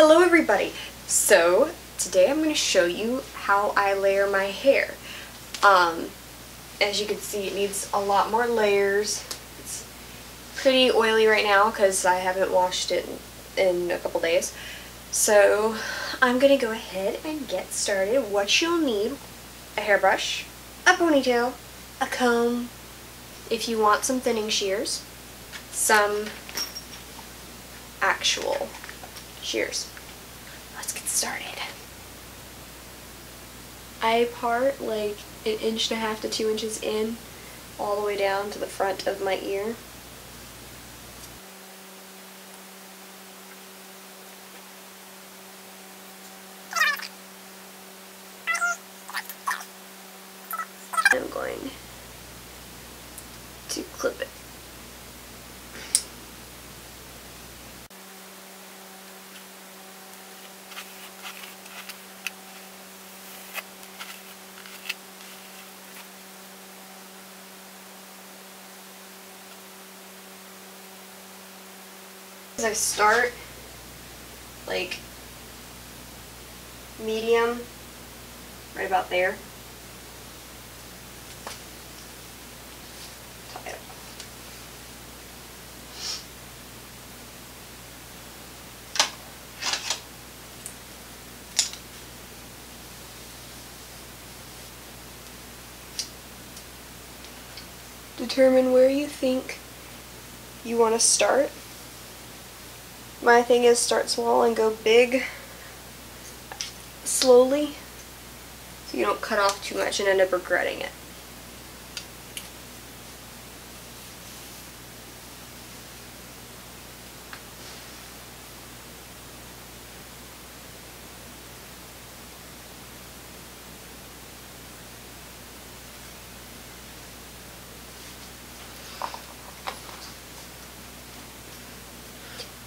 Hello everybody! So today I'm going to show you how I layer my hair. As you can see, it needs a lot more layers. It's pretty oily right now because I haven't washed it in a couple days. So I'm going to go ahead and get started. What you'll need: a hairbrush, a ponytail, a comb, if you want some thinning shears, some actual shears. Let's get started. I part like 1.5 to 2 inches in, all the way down to the front of my ear. I'm going to clip it. I start like medium, right about there. Tie it up. Determine where you think you want to start. My thing is start small and go big slowly, so you don't cut off too much and end up regretting it.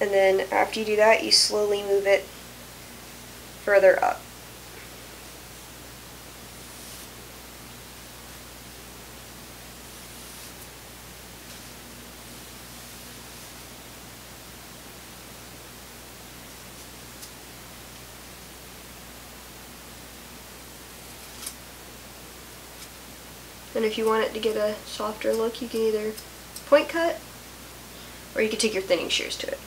And then after you do that, you slowly move it further up. And if you want it to get a softer look, you can either point cut, or you can take your thinning shears to it.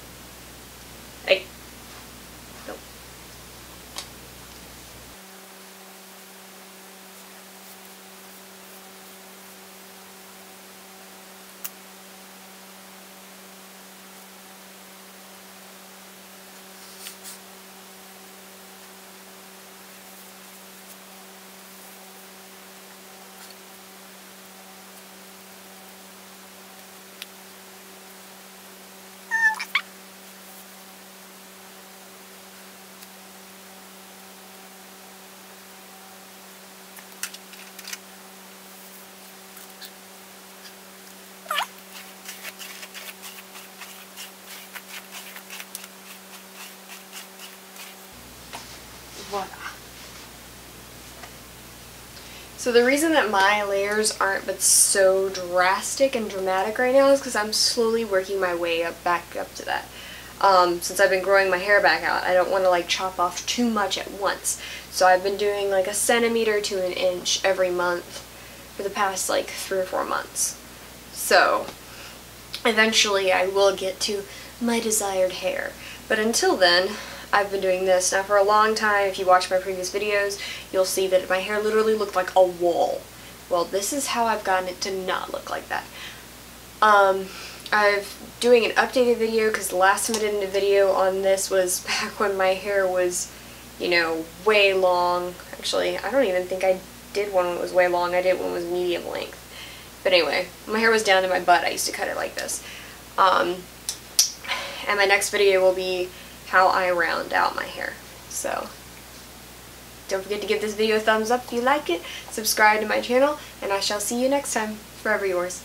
So the reason that my layers aren't but so drastic and dramatic right now is because I'm slowly working my way up, back up to that. Since I've been growing my hair back out, I don't want to like chop off too much at once. So I've been doing like 1 centimeter to 1 inch every month for the past like 3 or 4 months. So eventually I will get to my desired hair. But until then, I've been doing this now for a long time. If you watch my previous videos, you'll see that my hair literally looked like a wall. Well, this is how I've gotten it to not look like that. I'm doing an updated video because the last time I did a video on this was back when my hair was, you know, way long. Actually, I don't even think I did one when it was way long. I did one was medium length. But anyway, my hair was down to my butt. I used to cut it like this. And my next video will be how I round out my hair. So don't forget to give this video a thumbs up if you like it, subscribe to my channel, and I shall see you next time. Forever yours.